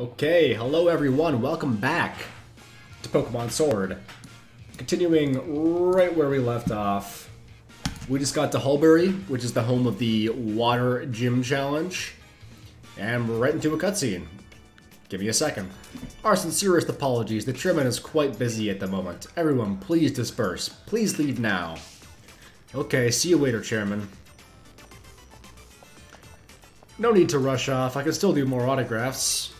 Okay, hello everyone, welcome back to Pokemon Sword. Continuing right where we left off. We just got to Hulbury, which is the home of the Water Gym Challenge. And we're right into a cutscene. Give me a second. Our sincerest apologies, the chairman is quite busy at the moment. Everyone, please disperse. Please leave now. Okay, see you later, chairman. No need to rush off, I can still do more autographs.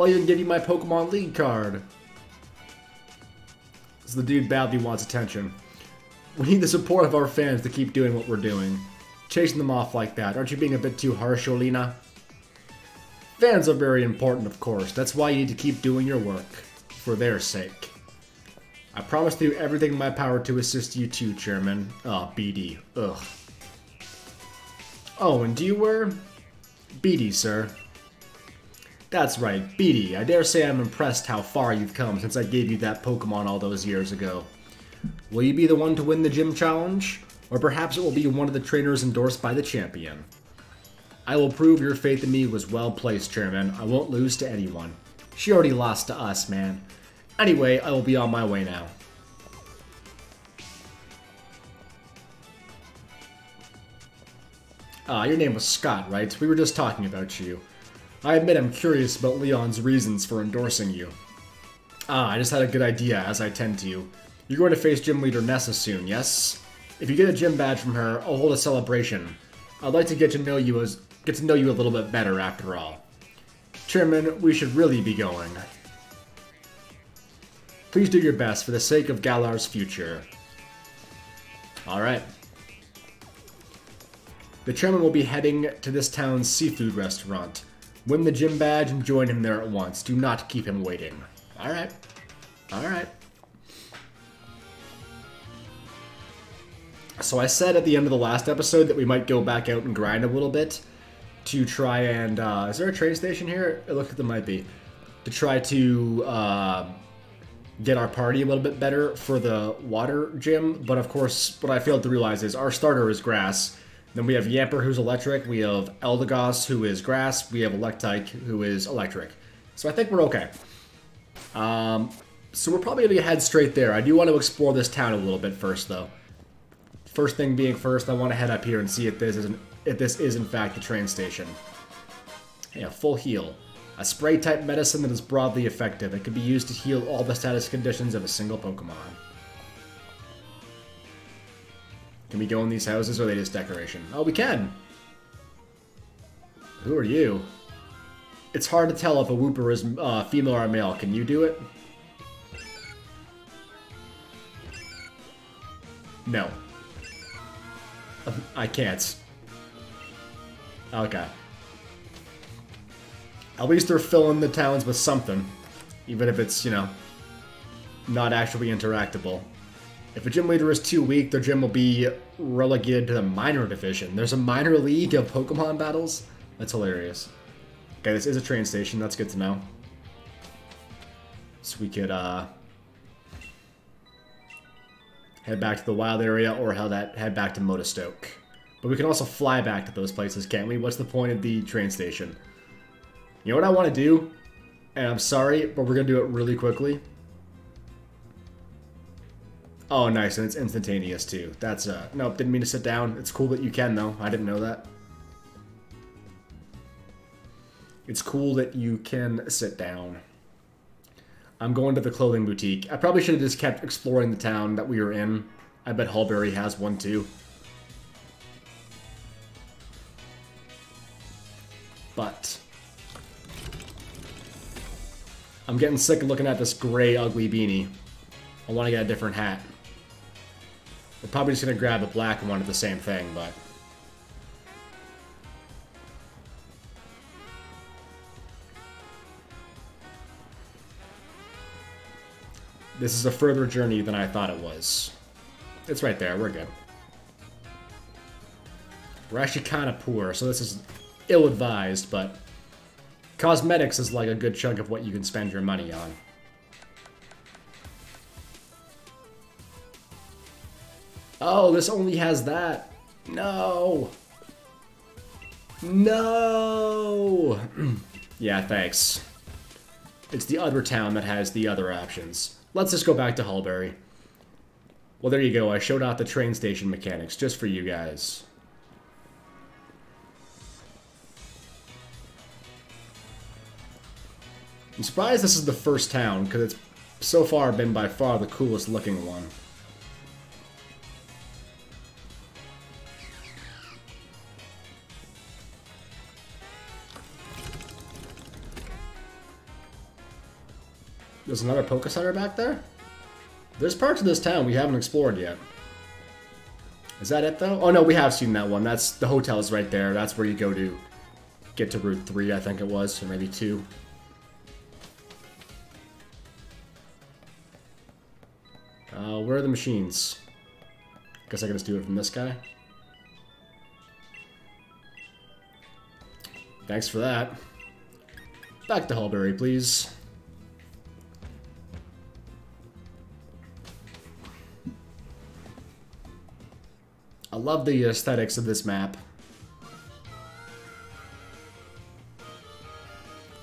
I'll even give you my Pokemon League card. So the dude badly wants attention. We need the support of our fans to keep doing what we're doing. Chasing them off like that, aren't you being a bit too harsh, Olina? Fans are very important, of course, that's why you need to keep doing your work. For their sake. I promise to do everything in my power to assist you too, Chairman. Oh, BD. Ugh. Oh, and do you wear... Beatty, sir. That's right, Beatty. I dare say I'm impressed how far you've come since I gave you that Pokemon all those years ago. Will you be the one to win the gym challenge? Or perhaps it will be one of the trainers endorsed by the champion. I will prove your faith in me was well placed, Chairman. I won't lose to anyone. She already lost to us, man. Anyway, I will be on my way now. Ah, your name was Scott, right? We were just talking about you. I admit I'm curious about Leon's reasons for endorsing you. Ah, I just had a good idea, as I tend to. You're going to face gym leader Nessa soon, yes? If you get a gym badge from her, I'll hold a celebration. I'd like to get to know you a little bit better, after all. Chairman, we should really be going. Please do your best for the sake of Galar's future. Alright. The chairman will be heading to this town's seafood restaurant. Win the gym badge and join him there at once. Do not keep him waiting. Alright. Alright. So I said at the end of the last episode that we might go back out and grind a little bit to try and... is there a train station here? It looks like there might be. To try to get our party a little bit better for the water gym. But of course, what I failed to realize is our starter is grass. Then we have Yamper, who's electric. We have Eldegoss, who is grass. We have Electike, who is electric. So I think we're okay. So we're probably going to head straight there. I do want to explore this town a little bit first, though. First thing being first, I want to head up here and see if this is in fact the train station. Yeah, full heal. A spray-type medicine that is broadly effective. It can be used to heal all the status conditions of a single Pokemon. Can we go in these houses, or are they just decoration? Oh, we can! Who are you? It's hard to tell if a Wooper is female or male. Can you do it? No. I can't. Okay. At least they're filling the towns with something. Even if it's, you know, not actually interactable. If a gym leader is too weak, their gym will be relegated to the minor division. There's a minor league of Pokemon battles? That's hilarious. Okay, this is a train station. That's good to know. So we could, head back to the wild area or head back to Motostoke. But we can also fly back to those places, can't we? What's the point of the train station? You know what I want to do? And I'm sorry, but we're going to do it really quickly. Oh, nice, and it's instantaneous, too. That's, nope, didn't mean to sit down. It's cool that you can, though. I didn't know that. It's cool that you can sit down. I'm going to the clothing boutique. I probably should have just kept exploring the town that we were in. I bet Hulbury has one, too. But... I'm getting sick of looking at this gray, ugly beanie. I want to get a different hat. We're probably just going to grab a black one of the same thing, but... This is a further journey than I thought it was. It's right there, we're good. We're actually kind of poor, so this is ill-advised, but... Cosmetics is like a good chunk of what you can spend your money on. Oh, this only has that. No. No. Yeah, thanks. It's the other town that has the other options. Let's just go back to Hulbury. Well, there you go. I showed out the train station mechanics just for you guys. I'm surprised this is the first town, because it's so far been by far the coolest looking one. There's another Poké Center back there? There's parts of this town we haven't explored yet. Is that it, though? Oh, no, we have seen that one. That's the hotel's right there. That's where you go to get to Route 3, I think it was, or maybe 2. Where are the machines? Guess I can just do it from this guy. Thanks for that. Back to Hulbury, please. I love the aesthetics of this map.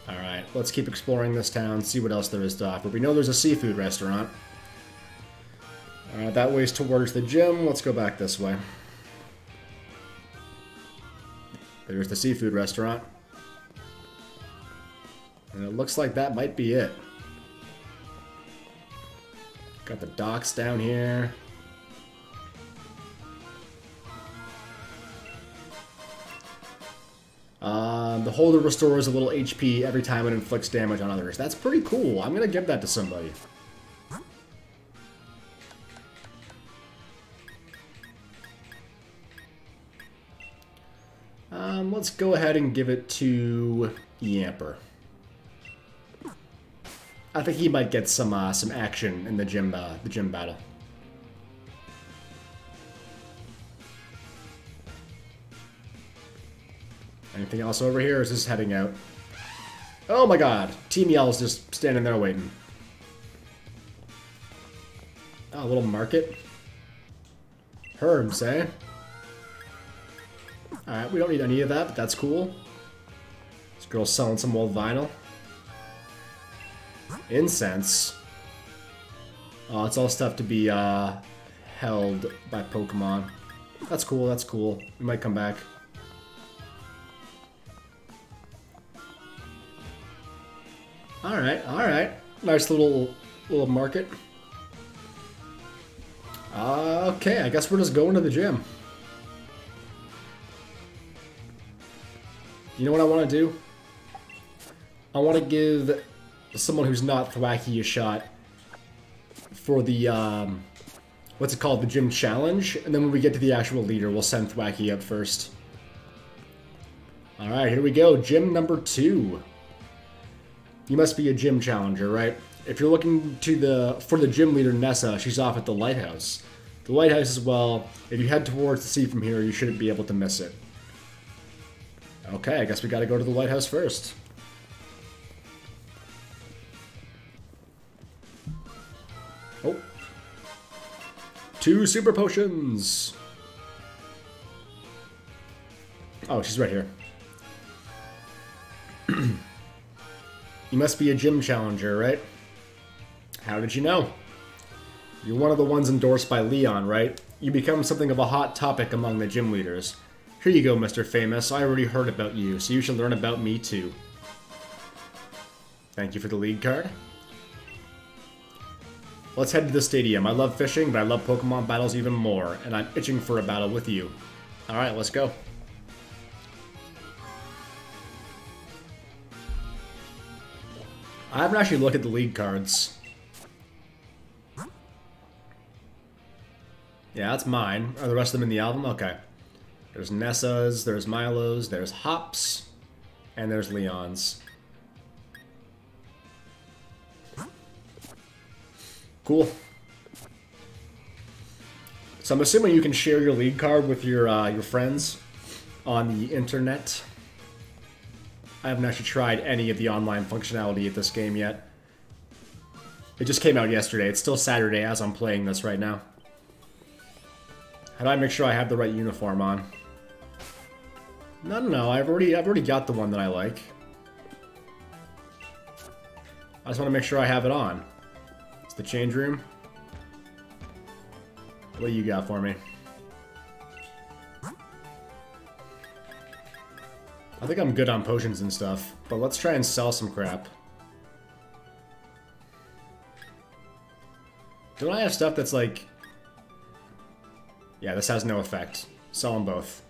Alright, let's keep exploring this town, see what else there is to offer. We know there's a seafood restaurant. That way's towards the gym. Let's go back this way. There's the seafood restaurant. And it looks like that might be it. Got the docks down here. The holder restores a little HP every time it inflicts damage on others. That's pretty cool. I'm gonna give that to somebody. Let's go ahead and give it to Yamper. I think he might get some action in the gym battle. Anything else over here, or is this heading out? Oh my god! Team Yell's just standing there waiting. Oh, a little market. Herbs, eh? Alright, we don't need any of that, but that's cool. This girl's selling some old vinyl. Incense. Oh, it's all stuff to be held by Pokemon. That's cool, that's cool. We might come back. Alright, alright. Nice little market. Okay, I guess we're just going to the gym. You know what I want to do? I want to give someone who's not Thwackey a shot for the, what's it called, the gym challenge. And then when we get to the actual leader, we'll send Thwackey up first. Alright, here we go. Gym number 2. You must be a gym challenger, right? If you're looking for the gym leader, Nessa, she's off at the lighthouse. The lighthouse as well. If you head towards the sea from here, you shouldn't be able to miss it. Okay, I guess we gotta go to the lighthouse first. Oh. 2 super potions! Oh, she's right here. You must be a gym challenger, right? How did you know? You're one of the ones endorsed by Leon, right? You become something of a hot topic among the gym leaders. Here you go, Mr. Famous. I already heard about you, so you should learn about me too. Thank you for the lead card. Let's head to the stadium. I love fishing, but I love Pokemon battles even more, and I'm itching for a battle with you. Alright, let's go. I haven't actually looked at the league cards. Yeah, that's mine. Are the rest of them in the album? Okay. There's Nessa's, there's Milo's, there's Hop's, and there's Leon's. Cool. So I'm assuming you can share your league card with your friends on the internet. I haven't actually tried any of the online functionality of this game yet. It just came out yesterday. It's still Saturday as I'm playing this right now. How do I make sure I have the right uniform on? No, I've already got the one that I like. I just want to make sure I have it on. It's the change room. What do you got for me? I think I'm good on potions and stuff, but let's try and sell some crap. Don't I have stuff that's like... Yeah, this has no effect. Sell them both.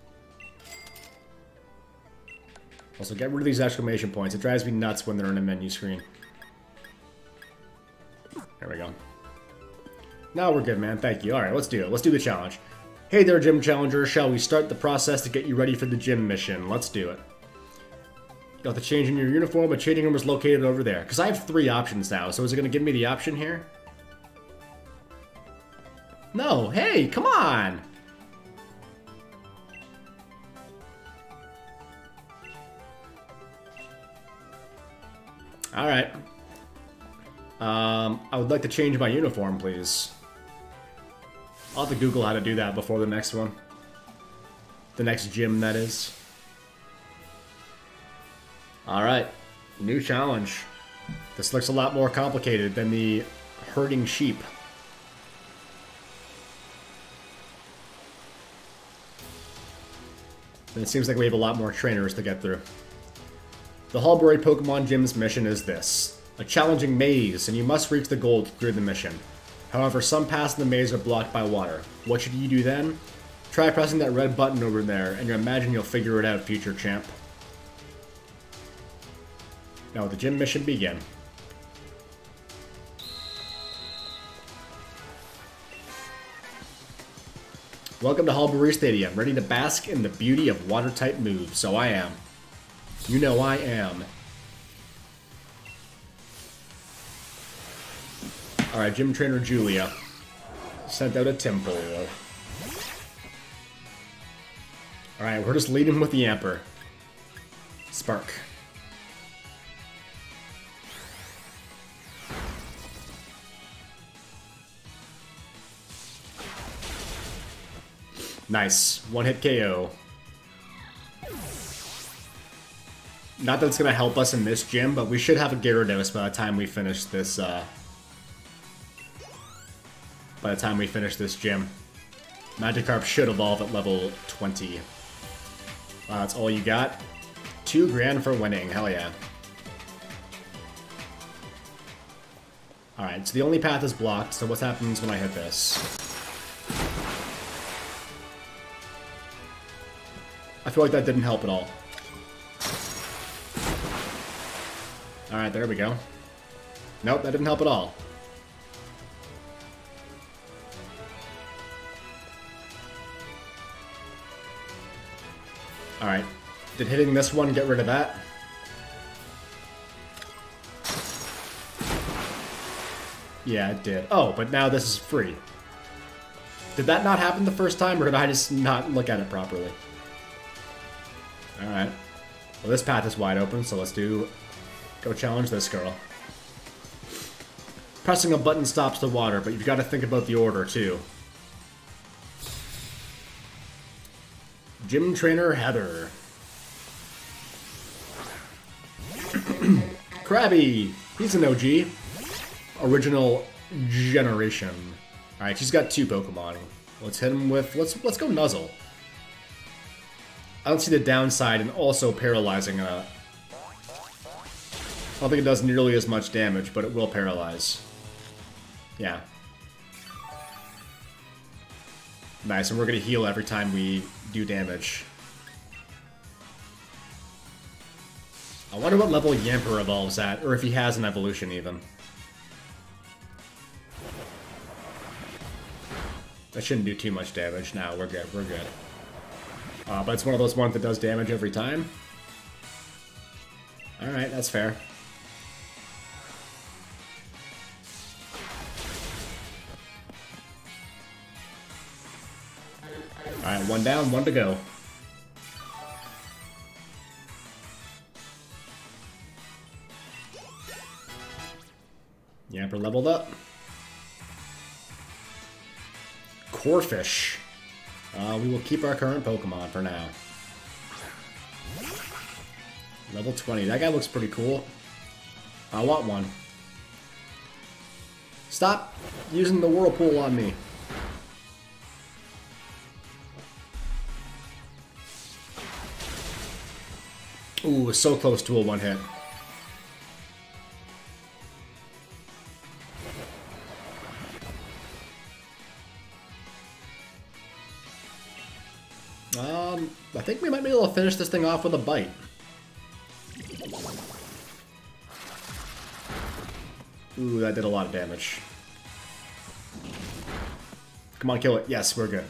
Also, get rid of these exclamation points. It drives me nuts when they're on a menu screen. There we go. Now we're good, man. Thank you. Alright, let's do it. Let's do the challenge. Hey there, Gym Challenger. Shall we start the process to get you ready for the gym mission? Let's do it. Got to change in your uniform. A changing room is located over there. Because I have three options now, so is it going to give me the option here? No. Hey, come on! Alright. I would like to change my uniform, please. I'll have to Google how to do that before the next one. The next gym, that is. Alright. New challenge. This looks a lot more complicated than the herding sheep. And it seems like we have a lot more trainers to get through. The Hulbury Pokemon Gym's mission is this. A challenging maze, and you must reach the goal through the mission. However, some paths in the maze are blocked by water. What should you do then? Try pressing that red button over there, and you imagine you'll figure it out, future champ. Now the gym mission begin. Welcome to Hulbury Stadium, ready to bask in the beauty of water-type moves. So I am. You know I am. Alright, Gym Trainer Julia. Sent out a temple. Alright, we're just leading with the Yamper. Spark. Nice. One-hit KO. Not that it's going to help us in this gym, but we should have a Gyarados by the time we finish this, gym. Magikarp should evolve at level 20. That's all you got. 2 grand for winning. Hell yeah. Alright, so the only path is blocked, so what happens when I hit this? I feel like that didn't help at all. Alright, there we go. Nope, that didn't help at all. Alright. Did hitting this one get rid of that? Yeah, it did. Oh, but now this is free. Did that not happen the first time, or did I just not look at it properly? Alright. Well, this path is wide open, so let's do... Go challenge this girl. Pressing a button stops the water, but you've got to think about the order, too. Gym Trainer Heather. Krabby! He's an OG. Original generation. Alright, she's got 2 Pokemon. Let's hit him with... Let's go Nuzzle. I don't see the downside in also paralyzing a... I don't think it does nearly as much damage, but it will paralyze. Yeah. Nice, and we're going to heal every time we do damage. I wonder what level Yamper evolves at, or if he has an evolution even. That shouldn't do too much damage. No, we're good, we're good. But it's one of those ones that does damage every time. Alright, that's fair. Alright, 1 down, 1 to go. Yamper leveled up. Corfish. We will keep our current Pokemon for now. Level 20. That guy looks pretty cool. I want one. Stop using the whirlpool on me. Ooh, so close to a one hit. I think we might be able to finish this thing off with a bite. Ooh, that did a lot of damage. Come on, kill it. Yes, we're good.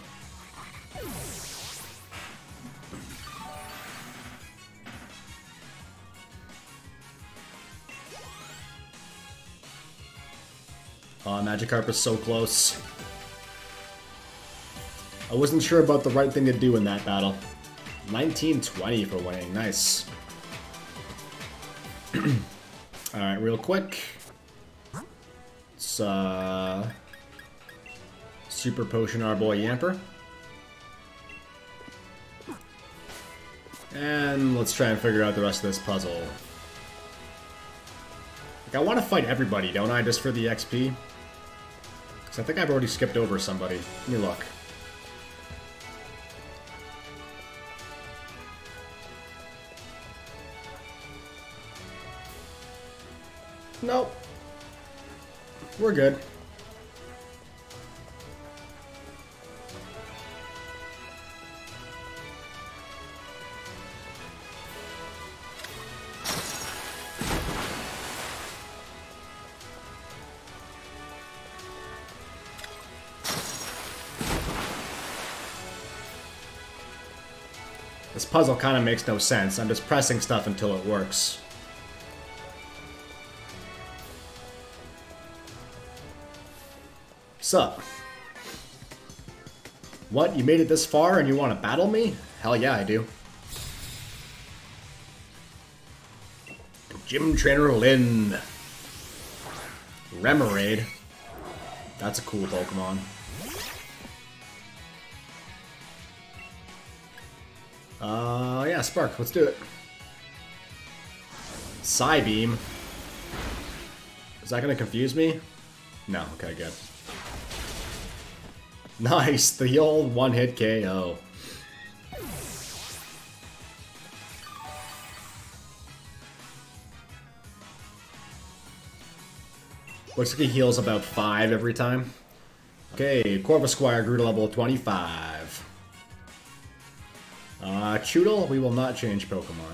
Aw, Magikarp is so close. I wasn't sure about the right thing to do in that battle. 19-20 for winning. Nice. Alright, real quick. Let's, super potion our boy Yamper. And let's try and figure out the rest of this puzzle. Like, I want to fight everybody, don't I? Just for the XP? Because I think I've already skipped over somebody. Let me look. Nope. We're good. This puzzle kind of makes no sense. I'm just pressing stuff until it works. Sup? What? You made it this far and you want to battle me? Hell yeah, I do. Gym Trainer Lin. Remoraid. That's a cool Pokemon. Yeah, Spark, let's do it. Psybeam. Is that gonna confuse me? No, okay, good. Nice, the old one-hit KO. Looks like he heals about 5 every time. Okay, Corvisquire grew to level 25. Choodle, we will not change Pokemon.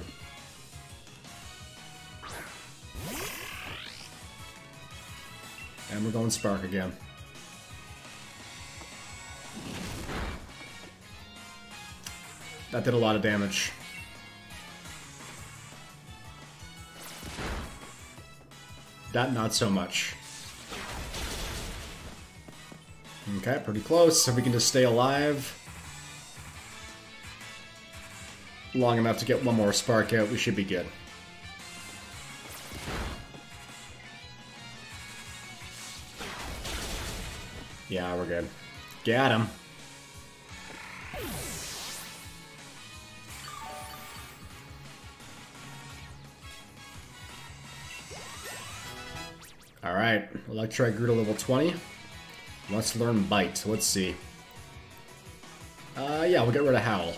And we're going Spark again. That did a lot of damage. That, not so much. Okay, pretty close. If we can just stay alive long enough to get one more spark out, we should be good. Yeah, we're good. Got him. Alright, Electike grew to level 20. Let's learn Bite. Let's see. Yeah, we'll get rid of Howl.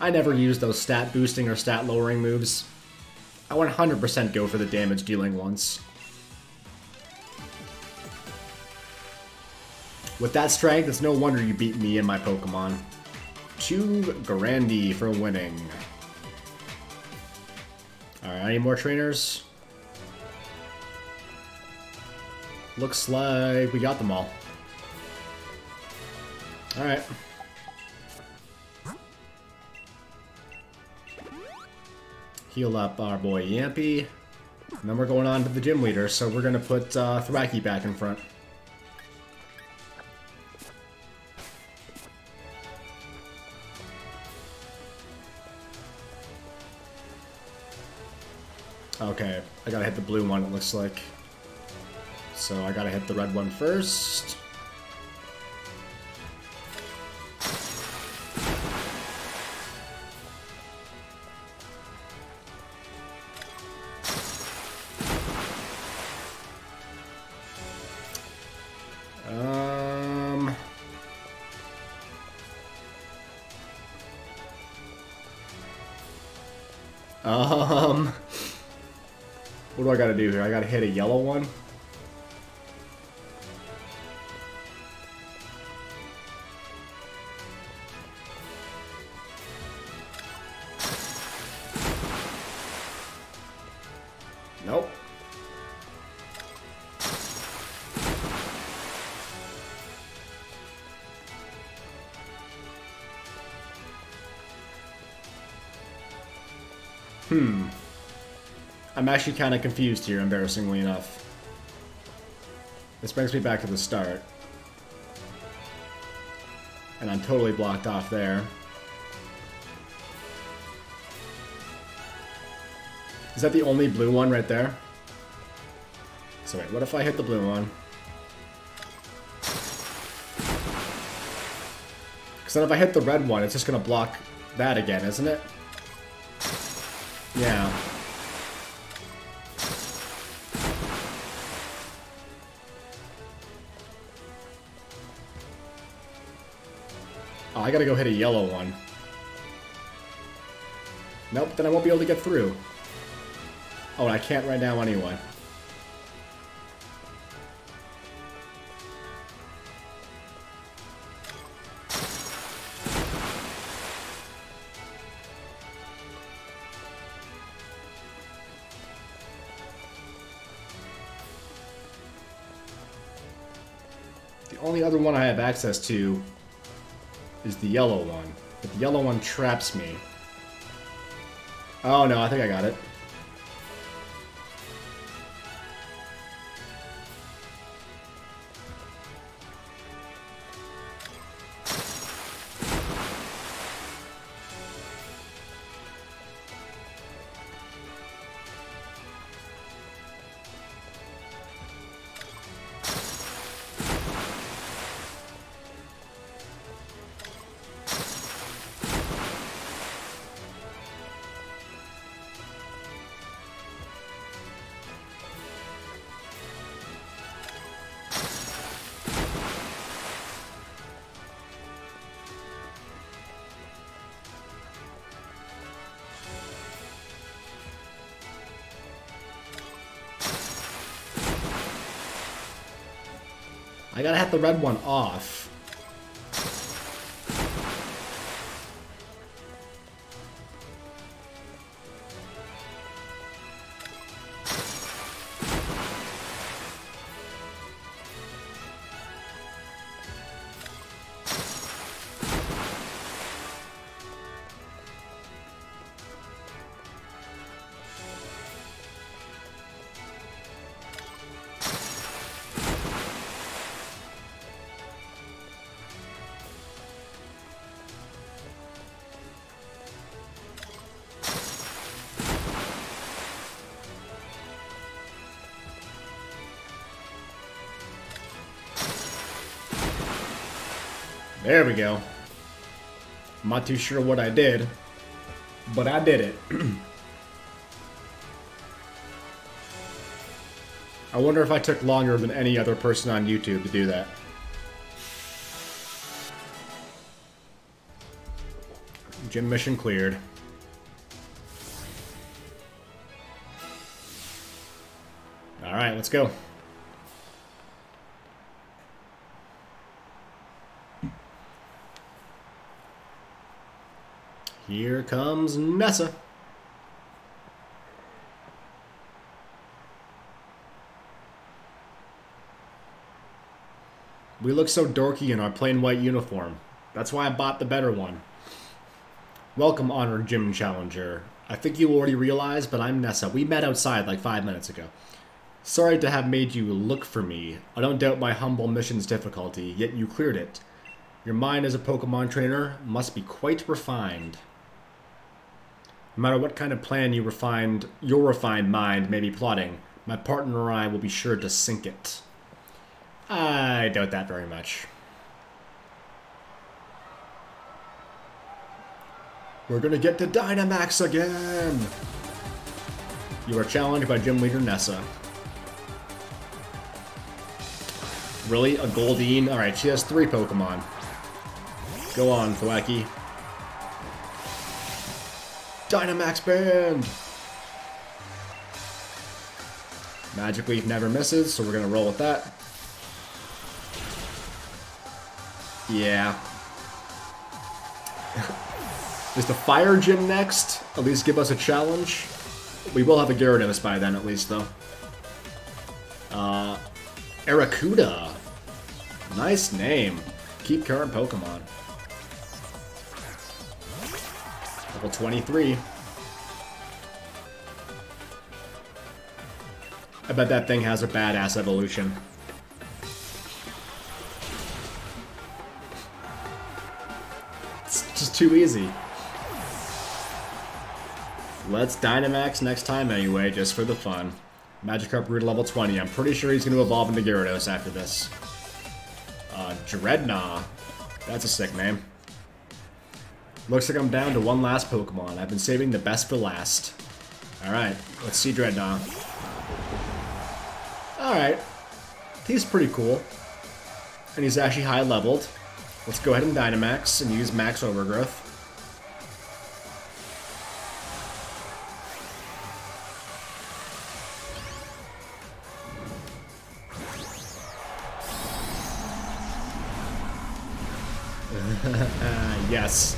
I never use those stat boosting or stat lowering moves. I 100% go for the damage dealing ones. With that strength, it's no wonder you beat me and my Pokemon. 2 Grandi for winning. Alright, any more trainers? Looks like we got them all. Alright. Heal up our boy Yampy. And then we're going on to the gym leader, so we're going to put Thwackey back in front. Okay, I gotta hit the blue one, it looks like. So I gotta hit the red one first. What do I gotta do here? I gotta hit a yellow one? Nope. I'm actually kind of confused here, embarrassingly enough. This brings me back to the start. And I'm totally blocked off there. Is that the only blue one right there? So wait, what if I hit the blue one? Because then if I hit the red one, it's just going to block that again, isn't it? Yeah. I gotta go hit a yellow one. Nope, then I won't be able to get through. Oh, and I can't right now anyway. The only other one I have access to is the yellow one. But the yellow one traps me. Oh no, I think I got it. I gotta have the red one off. There we go. I'm not too sure what I did, but I did it. I wonder if I took longer than any other person on YouTube to do that. Gym mission cleared. All right, let's go. Here comes Nessa. We look so dorky in our plain white uniform. That's why I bought the better one. Welcome, honored gym challenger. I think you already realized, but I'm Nessa. We met outside like 5 minutes ago. Sorry to have made you look for me. I don't doubt my humble mission's difficulty, yet you cleared it. Your mind as a Pokemon trainer must be quite refined. No matter what kind of plan you refined, your refined mind may be plotting, my partner or I will be sure to sink it. I doubt that very much. We're gonna get to Dynamax again! You are challenged by Gym Leader Nessa. Really? A Goldeen? Alright, she has 3 Pokemon. Go on, Thwackey. Dynamax band! Magic Leaf never misses, so we're going to roll with that. Yeah. Is the Fire Gym next? At least give us a challenge. We will have a Gyarados by then, at least, though. Arrokuda. Nice name. Keep current Pokemon. Level 23. I bet that thing has a badass evolution. It's just too easy. Let's Dynamax next time anyway, just for the fun. Magikarp grew to level 20. I'm pretty sure he's going to evolve into Gyarados after this. Drednaw. That's a sick name. Looks like I'm down to one last Pokemon. I've been saving the best for last. Alright, let's see Drednaw. Alright. He's pretty cool. And he's actually high leveled. Let's go ahead and Dynamax and use Max Overgrowth. Yes.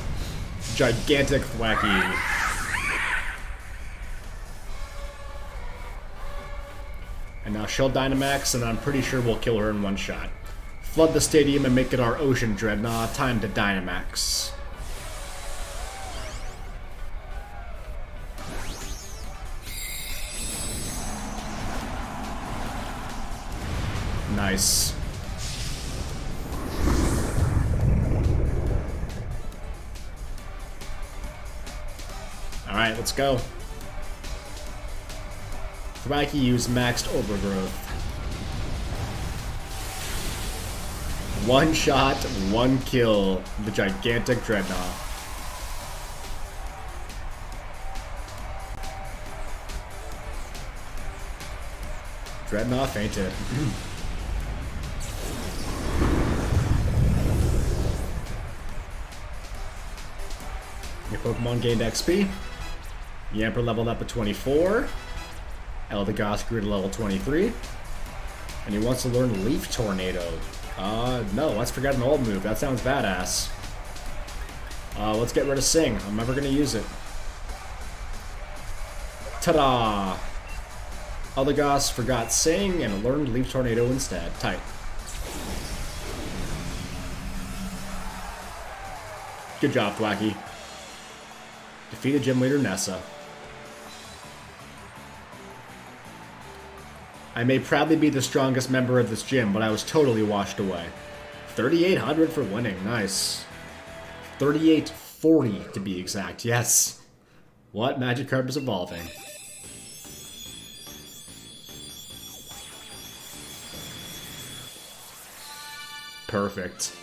Gigantic Thwackey. And now she'll Dynamax, and I'm pretty sure we'll kill her in one shot. Flood the stadium and make it our ocean Dreadnought. Time to Dynamax. Nice. Alright, let's go. Thwackey used Maxed Overgrowth. One shot, one kill. The gigantic Dreadnought. Dreadnought fainted. Your Pokemon gained XP. Yamper leveled up at 24. Eldegoss grew to level 23. And he wants to learn Leaf Tornado. No, let's forget an old move. That sounds badass. Let's get rid of Sing. I'm never going to use it. Ta-da! Eldegoss forgot Sing and learned Leaf Tornado instead. Tight. Good job, Thwackey. Defeated Gym Leader Nessa. I may proudly be the strongest member of this gym, but I was totally washed away. 3,800 for winning, nice. 3,840 to be exact, yes. What? Magikarp is evolving. Perfect.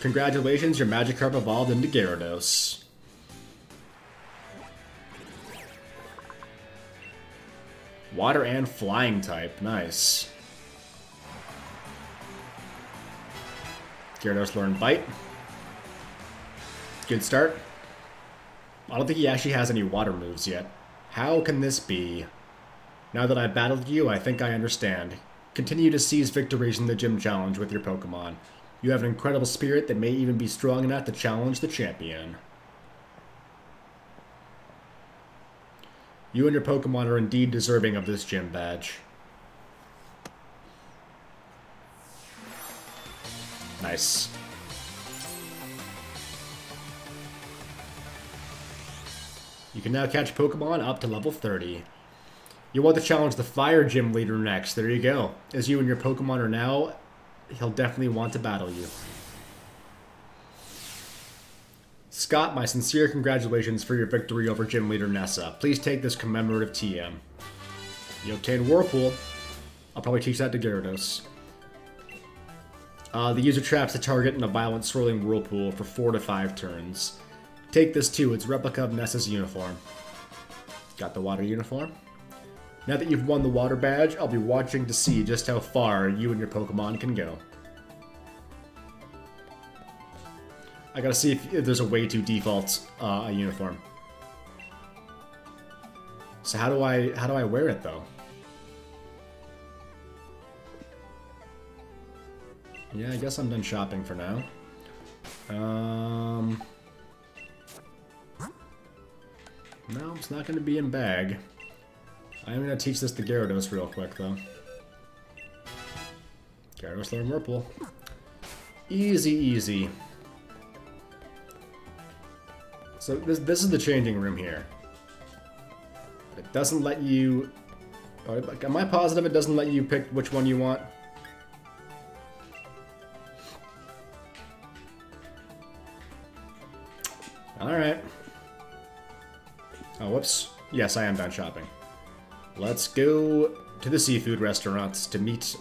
Congratulations, your Magikarp evolved into Gyarados. Water and flying type, nice. Gyarados learned Bite. Good start. I don't think he actually has any water moves yet. How can this be? Now that I battled you, I think I understand. Continue to seize victories in the gym challenge with your Pokemon. You have an incredible spirit that may even be strong enough to challenge the champion. You and your Pokemon are indeed deserving of this gym badge. Nice. You can now catch Pokemon up to level 30. You want to challenge the Fire Gym Leader next. There you go. As you and your Pokemon are now, he'll definitely want to battle you. Scott, my sincere congratulations for your victory over Gym Leader Nessa. Please take this commemorative TM. You obtained Whirlpool. I'll probably teach that to Gyarados. The user traps the target in a violent swirling whirlpool for 4 to 5 turns. Take this too, it's a replica of Nessa's uniform. Got the water uniform. Now that you've won the water badge, I'll be watching to see just how far you and your Pokemon can go. I gotta see if there's a way to default a uniform. So how do I wear it though? Yeah, I guess I'm done shopping for now. No, it's not going to be in bag. I'm going to teach this to Gyarados real quick though. Gyarados learn Whirlpool. Easy, easy. So this is the changing room here. It doesn't let you... Am I positive it doesn't let you pick which one you want? Alright. Oh, whoops. Yes, I am done shopping. Let's go to the seafood restaurants to meet...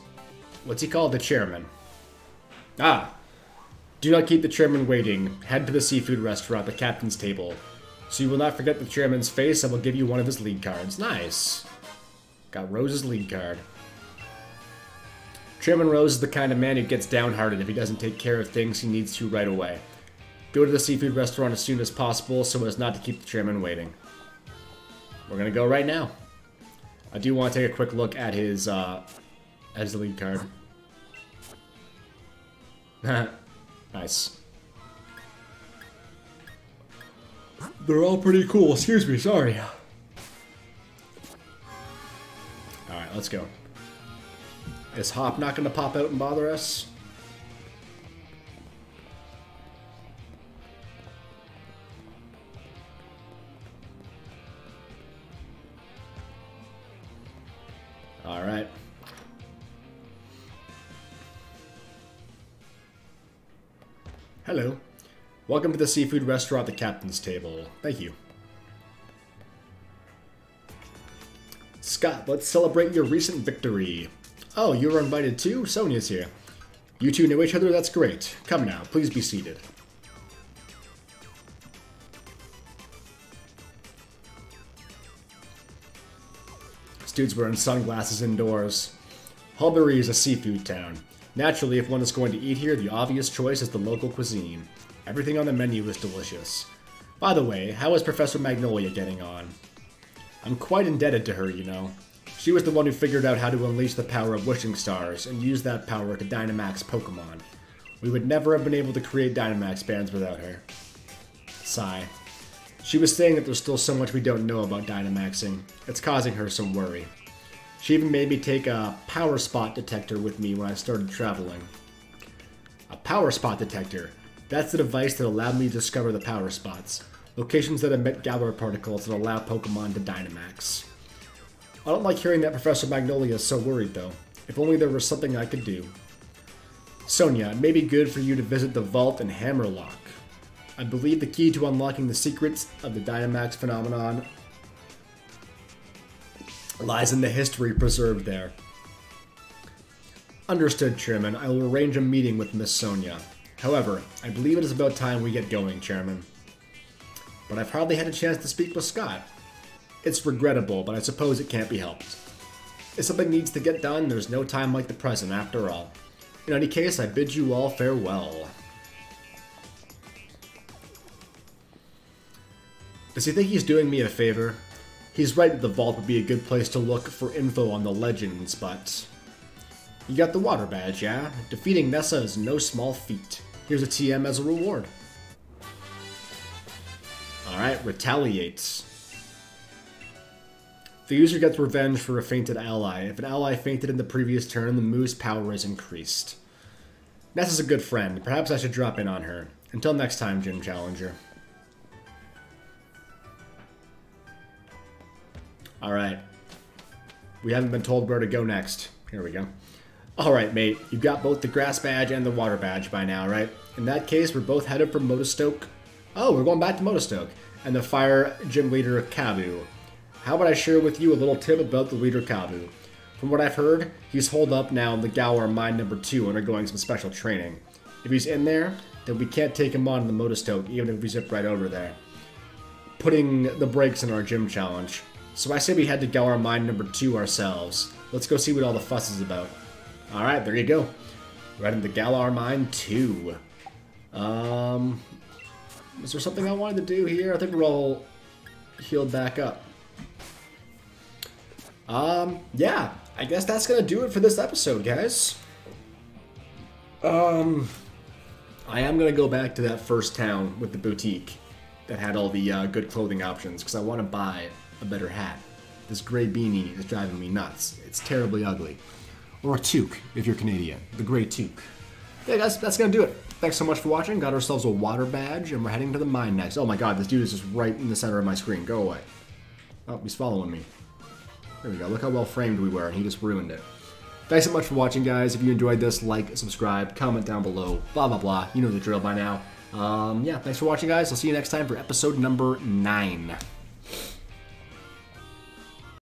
What's he called? The chairman. Ah! Do not keep the chairman waiting. Head to the seafood restaurant, the captain's table. So you will not forget the chairman's face, and will give you one of his lead cards. Nice! Got Rose's lead card. Chairman Rose is the kind of man who gets downhearted if he doesn't take care of things he needs to right away. Go to the seafood restaurant as soon as possible so as not to keep the chairman waiting. We're gonna go right now. I do want to take a quick look at his lead card. Nice. They're all pretty cool. Excuse me, sorry. Alright, let's go. Is Hop not gonna pop out and bother us? Alright. Hello. Welcome to the seafood restaurant, the captain's table. Thank you. Scott, let's celebrate your recent victory. Oh, you were invited too? Sonia's here. You two know each other? That's great. Come now, please be seated. Dudes wearing sunglasses indoors. Hulbury is a seafood town. Naturally, if one is going to eat here, the obvious choice is the local cuisine. Everything on the menu is delicious. By the way, how is Professor Magnolia getting on? I'm quite indebted to her, you know. She was the one who figured out how to unleash the power of wishing stars and use that power to Dynamax Pokemon. We would never have been able to create Dynamax bands without her. Sigh. She was saying that there's still so much we don't know about Dynamaxing. It's causing her some worry. She even made me take a power spot detector with me when I started traveling. A power spot detector? That's the device that allowed me to discover the power spots. Locations that emit Galar particles that allow Pokemon to Dynamax. I don't like hearing that Professor Magnolia is so worried though. If only there was something I could do. Sonia, it may be good for you to visit the vault in Hammerlocke. I believe the key to unlocking the secrets of the Dynamax phenomenon lies in the history preserved there. Understood, Chairman. I will arrange a meeting with Miss Sonia. However, I believe it is about time we get going, Chairman. But I've hardly had a chance to speak with Scott. It's regrettable, but I suppose it can't be helped. If something needs to get done, there's no time like the present, after all. In any case, I bid you all farewell. Does he think he's doing me a favor? He's right that the vault would be a good place to look for info on the legends, but... You got the water badge, yeah? Defeating Nessa is no small feat. Here's a TM as a reward. Alright, retaliates. The user gets revenge for a fainted ally. If an ally fainted in the previous turn, the move's power is increased. Nessa's a good friend. Perhaps I should drop in on her. Until next time, Gym Challenger. Alright. We haven't been told where to go next. Here we go. Alright, mate. You've got both the grass badge and the water badge by now, right? In that case, we're both headed for Motostoke. Oh, we're going back to Motostoke. And the fire gym leader, Kabu. How about I share with you a little tip about the leader, Kabu? From what I've heard, he's holed up now in the Galar Mine number 2 undergoing some special training. If he's in there, then we can't take him on in the Motostoke, even if we zip right over there. Putting the brakes in our gym challenge. So I say we had to go our mine number 2 ourselves. Let's go see what all the fuss is about. Alright, there you go. Right into Galar Mine 2. Was there something I wanted to do here? I think we're all healed back up. Yeah, I guess that's gonna do it for this episode, guys. I am gonna go back to that first town with the boutique that had all the good clothing options, because I want to buy a better hat. This gray beanie is driving me nuts. It's terribly ugly. Or a toque, if you're Canadian. The gray toque. Yeah, guys, that's gonna do it. Thanks so much for watching. Got ourselves a water badge, and we're heading to the mine next. Oh my god, this dude is just right in the center of my screen. Go away. Oh, he's following me. There we go. Look how well framed we were, and he just ruined it. Thanks so much for watching, guys. If you enjoyed this, like, subscribe, comment down below, blah, blah, blah. You know the drill by now. Yeah, thanks for watching, guys. I'll see you next time for episode number 9.